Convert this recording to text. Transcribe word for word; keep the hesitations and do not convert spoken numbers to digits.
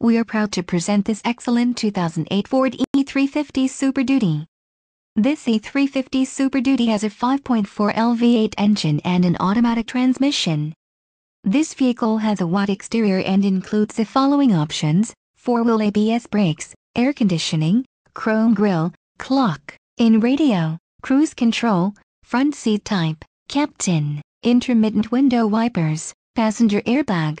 We are proud to present this excellent two thousand eight Ford E three fifty Super Duty. This E three fifty Super Duty has a five point four liter V eight engine and an automatic transmission. This vehicle has a wide exterior and includes the following options: four-wheel A B S brakes, air conditioning, chrome grille, clock, in radio, cruise control, front seat type, captain, intermittent window wipers, passenger airbag.